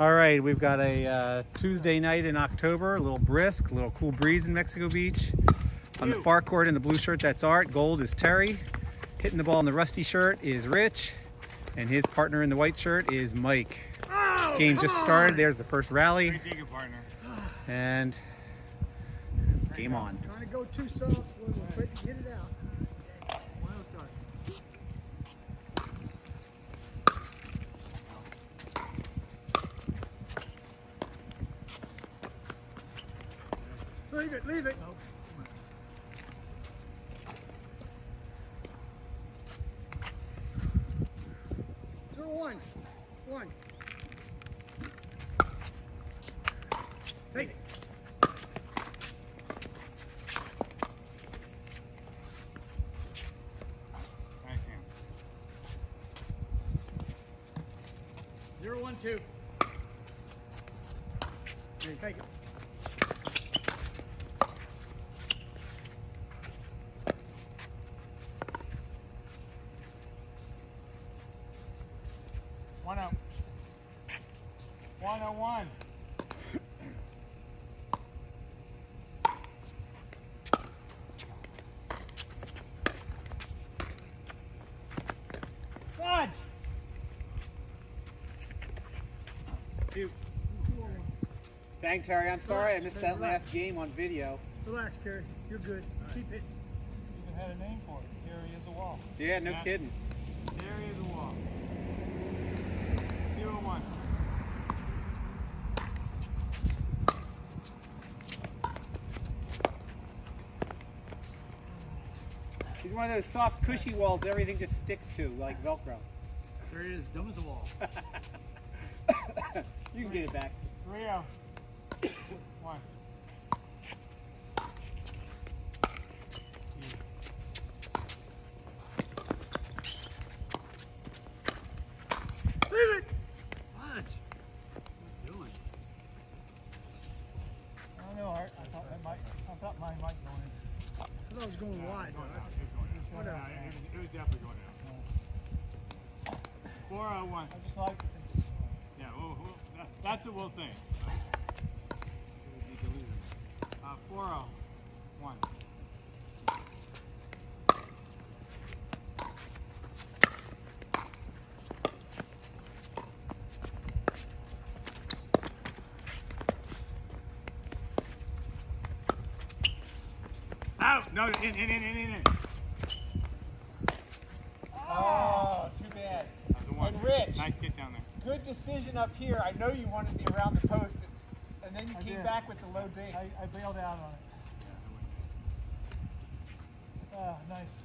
All right, we've got a Tuesday night in October, a little brisk, a little cool breeze in Mexico Beach. On the far court in the blue shirt, that's Art. Gold is Terry. Hitting the ball in the rusty shirt is Rich. And his partner in the white shirt is Mike. Oh, game just started. There's the first rally. Great digger, partner. And game on. Trying to go too soft. We'll get it out. Leave it, leave it. Oh, come on. 0-1. One. Take it. Nice hand. 0-1-2. Hey, take it. One out. 1-0-1. Dodge. 2. Dang, Terry, I'm sorry I missed that last game on video. Relax, Terry. You're good. Right. Keep it. You even had a name for it. Terry is a wall. Yeah, no kidding. Terry is a wall. 0-1. He's one of those soft, cushy walls everything just sticks to, like Velcro. There it is, dumb as a wall. You can get it back. 3-0-1. I was going wide. It was definitely going out. 4-0-1. I just like it. Yeah, that's a will thing. 4-0-1. Out! No, in. Oh, too bad. And Rich, nice get down there. Good decision up here. I know you wanted to be around the post, and then you came back with the low D. I bailed out on it. Oh, nice.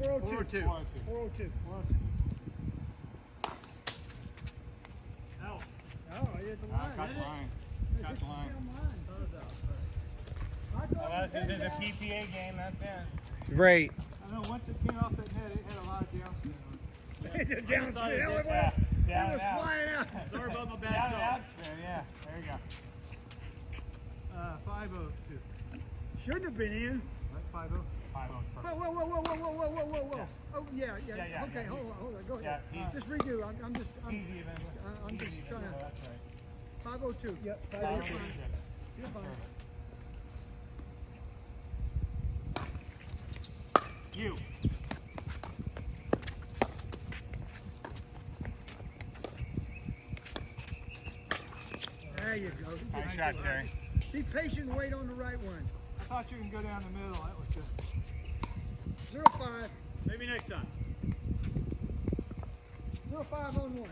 4-0-2. 4-0-2. 4-0-2. Out. Oh, I hit the line. Got the line. This is a PPA game, not that. Right. I know once it came off that net, it had a lot of downspin. Downspin. Down and out. Flying out. Sorry about my back. Down and out. Yeah. There you go. 5-0-2. Shouldn't have been in. What? 5-0. 5-0. Whoa. Yeah. Oh yeah. Okay, hold on. Go ahead. Yeah, just redo. I'm easy eventually. I'm just trying. No, that's right. 5-0-2. Yep. 5-0-2. You're fine. You. There you go. Nice shot, Terry. Be patient and wait on the right one. I thought you can go down the middle. That was good. 0-5. Maybe next time. 0-5-1.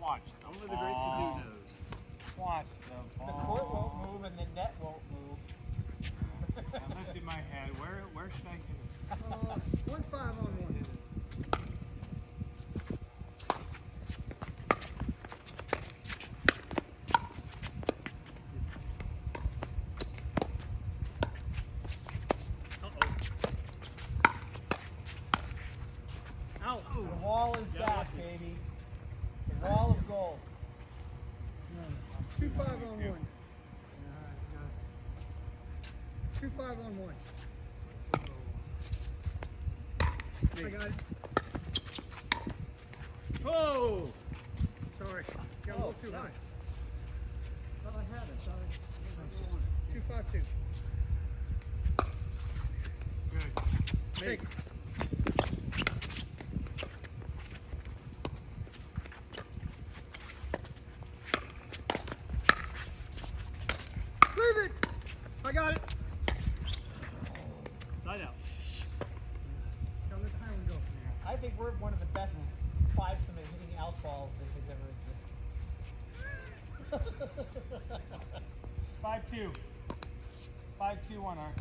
Watch. Don't let the great Kazudos. Watch. The court won't move and the net won't move. I lifted my head. Where should I get it? 1-5-1. Uh-oh. The wall is back, baby. The wall of gold. 2-5-1. 2-5-1. I got it. Oh! Sorry. Got a little too high. Thought I had it. Thought I 252. Good. Make. Leave it! I got it. Side out. Now let the Highland go from here. I think we're one of the best five-summit hitting out balls that has ever existed. 5-2. 5-2-1, Art.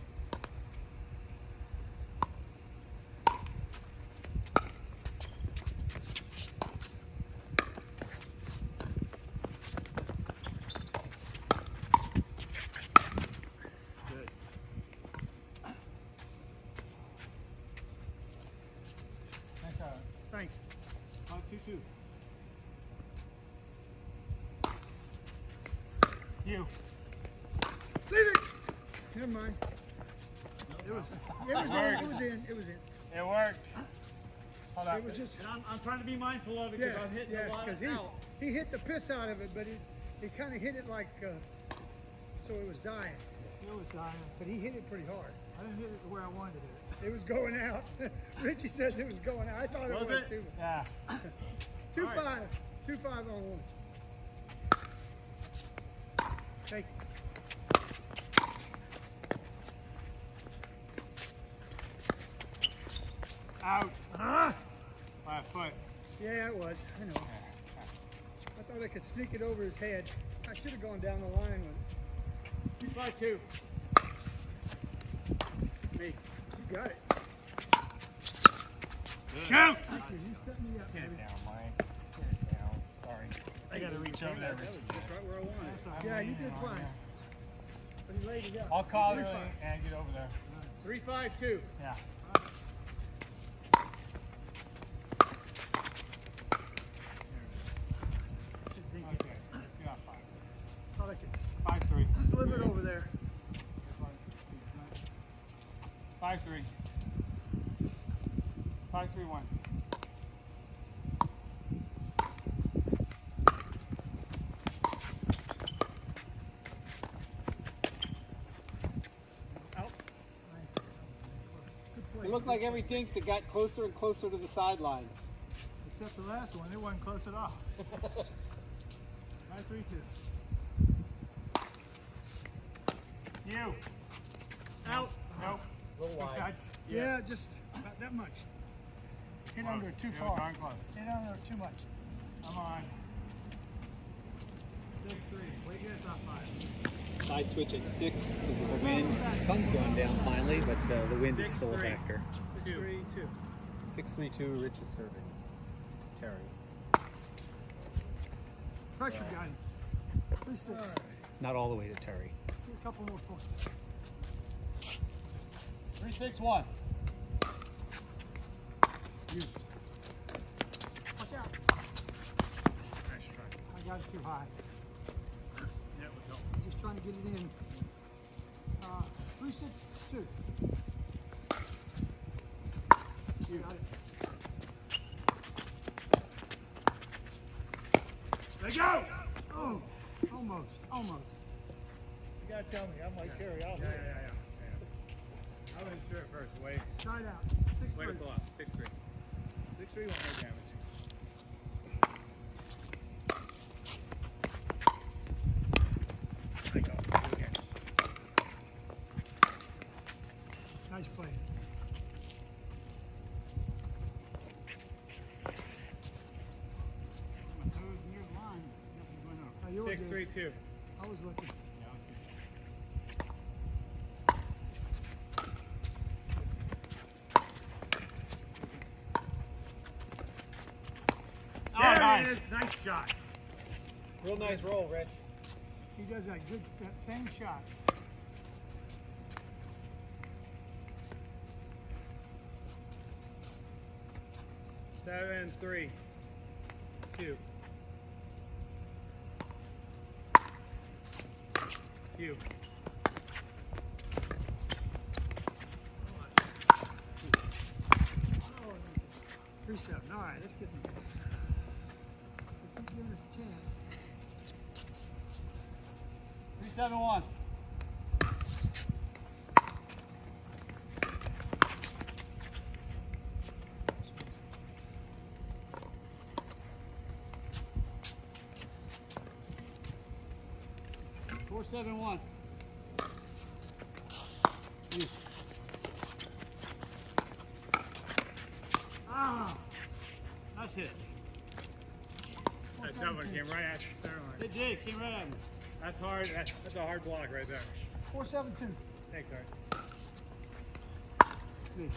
Thanks. 5-2-2. You. Leave it. Never mind. No, it was in. It worked. Hold on. I'm trying to be mindful of it because I'm hitting a lot of out. He hit the piss out of it, but he kind of hit it like so it was dying. It was dying. But he hit it pretty hard. I didn't hit it the way I wanted it. It was going out. Richie says it was going out. I thought it was too. Yeah. 2-5. Right. 2-5 on 1. Take it. Out. Huh? By a foot. Yeah, it was. I know. I thought I could sneak it over his head. I should have gone down the line with it. 2-5-2. Me. Got it. Good. Shoot! You set me up. Get it down, Mike. Get it down. Sorry. I got to reach over there. That was just right where I wanted. Yeah, you did fine. But he laid it up. I'll call it and get over there. 3-5-2. Yeah. Okay. You got 5. Thought I could. 5-3. Slip it over there. 5-3. 5-3-1. Out. It looked like every dink that got closer and closer to the sideline. Except the last one, it wasn't close at all. 5-3-2. You. Out. Nope. Wide. Yeah, just about that much. Hit close. Under too far. Hit under too much. Come on. 6-3. What do you guys top 5? Side switch at 6 because of the wind. The sun's going down finally, but the wind is still a factor. 6-3-2. 6-3-2. Rich is serving to Terry. Pressure gun. 3-6. All right. Not all the way to Terry. A couple more points. 3-6-1. You. Watch out. Nice try. I got it too high. That was helpful. Just trying to get it in. 3-6-2. You got it. Let go! Oh, almost. You gotta tell me. I might carry out. Yeah. I wasn't sure at first. Wait. Side out. 6-3. Wait to pull up. 6-3. 6-3 won't make damage. I go. Okay. Nice play. I'm a third near the line. Nothing going on. 6-3-2. I was looking. Nice shot. Real nice roll, Rich. He does that same shot. Seven, 3-2. You. All right, let's get some. Let's give us a chance. 3-7-1. Seven, one. Ah, that's it. That one came right at you. It did, came right at me. That's hard. That's a hard block right there. 4-7-2. Thanks, Art. Good.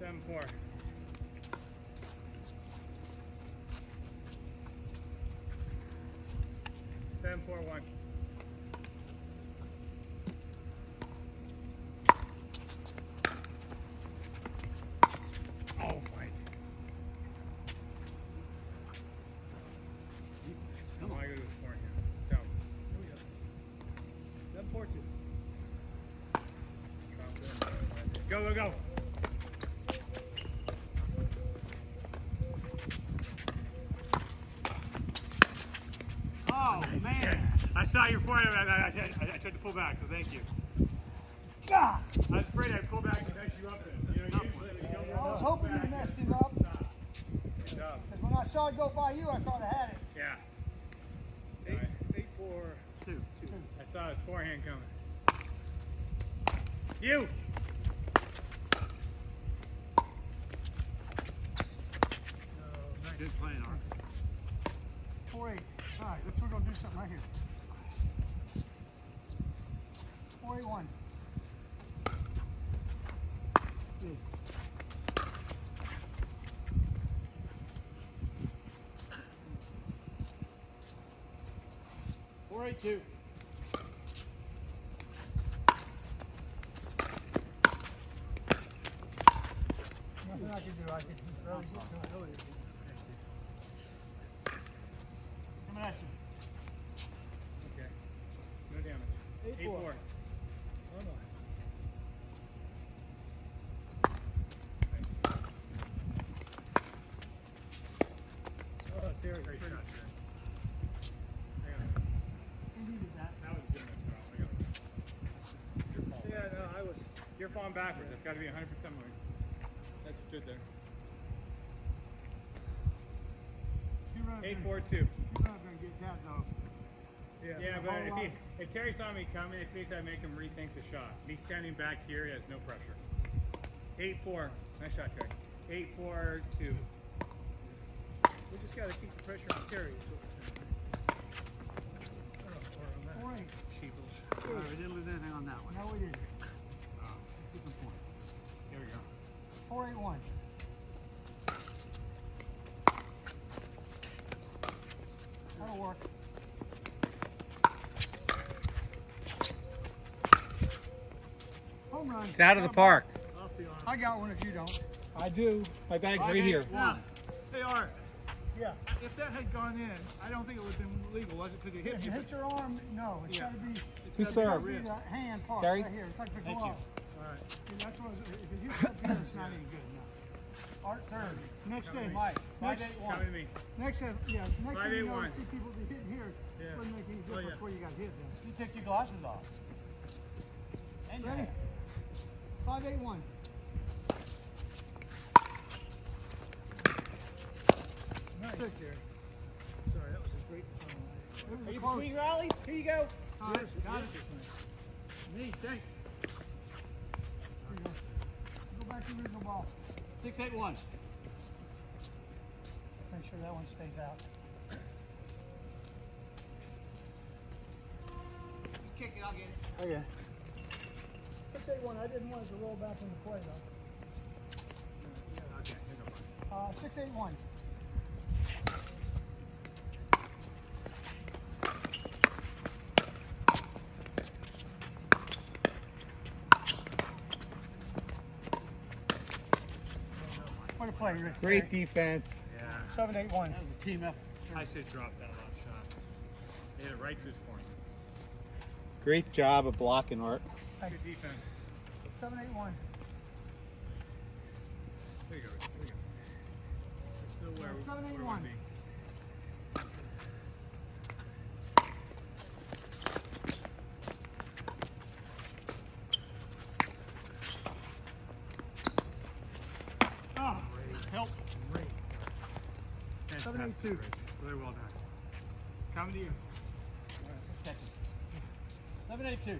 7-4. Seven, 4-1. 7-4-2. Go, go, go. I saw your point, I tried to pull back, so thank you. God. I was afraid I'd pull back and mess you up. You know, I was hoping you messed him up. Because when I saw it go by you, I thought I had it. Yeah. 8-4-2. I saw his forehand coming. You! Good playing, Art. 4-8. All right, let's, we're going to do something right here. 41. Good. 4-8-2. 2. Nothing I can do. I can really get to it earlier. Coming at you. Okay. No damage. 8-4. Oh, no. Oh, there we go. Great shot, man. I needed that. That was good enough. Yeah, no, I was. You're falling backwards. It's got to be 100% moving. That stood there. 8-4-2. You're not going to get that, though. Yeah, but if Terry saw me coming, at least I'd make him rethink the shot. Me standing back here, he has no pressure. 8-4. Nice shot, Terry. 8-4-2. We just got to keep the pressure on Terry. 4-8. Sheeples. Right, we didn't lose anything on that one. No, we didn't. Let's get some points. Here we go. 4-8-1. 4. It's out of the park. I got one if you don't. I do. My bag's right here. Yeah. Hey, Art. Yeah. If that had gone in, I don't think it would have been legal, was it? Because it hit you. Hit your arm? No. It's got to be. Who served? It's got to be the hand part right here. It's like the glove. All right. See, that's what it was, if you hit that here, it's not even good enough. Art served. Next day, Mike. 5-8-1. Come to me. Next day, next day you don't see people be hitting here. Yeah. It wouldn't make any difference where you got hit then. You took your glasses off. And ready? 5-8-1. 6. Sorry, that was a great one. Are you between rallies? Here you go. Me, thanks. Go back to the original ball. 6-8-1. Make sure that one stays out. You kick it, I'll get it. Oh, yeah. 6-8-1, I didn't want it to roll back in the play, though. Okay, here you go. 6-8-1. 6-8-1. What a play, Rich. Great defense. Yeah. 7-8-1. That was a team effort. Sure. I should drop that last shot. They hit it right to his point. Great job of blocking, Art. Thanks. Good defense. 7-8-1. There you go. There you go. Still where we want to be. Help. Great. 7-8-2. Very well done. Coming to you. All right, 7-8-2.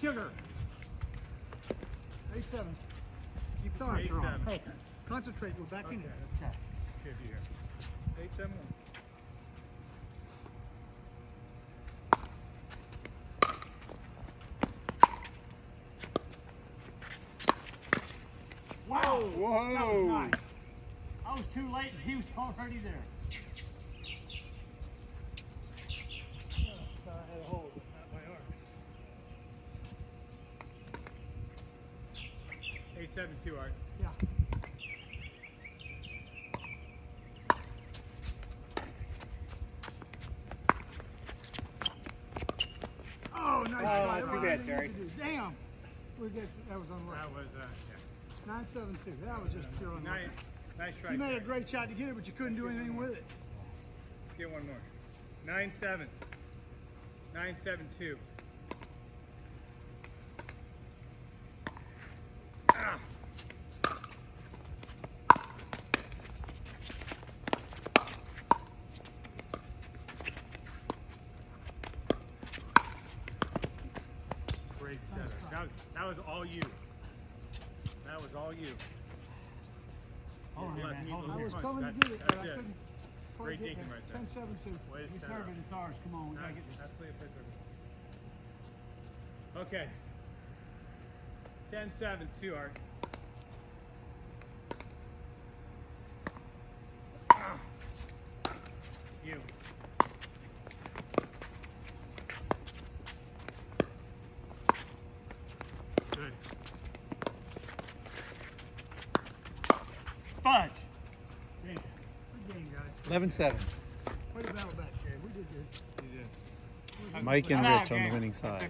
Sugar. 8-7. Keep the arm strong. Hey. Concentrate, we're back in there. Okay. Should be here. 8-7-1. Wow! Whoa! That was nice. I was too late and he was already there. I had a hold, but not by Art. 8-7-2, Art. Yeah. Too bad, Jerry. Damn! We did, that was unlucky. That was, yeah. 9-7-2. That was just pure unlucky. Nice try. You made a great shot to get it, but you couldn't do anything with it. Let's get one more. 9-7. 9-7-2. Ah! That was all you. That was all you. Oh, man. I was coming to get it, but I couldn't. Great taking right there. 10-7-2. You serve it, it's ours. Come on, we gotta get this. Let's play a picture. Okay. 10-7-2, Art. You. But 11-7. What a battle back, Jay. We did good. You did. Mike and Rich on the winning side.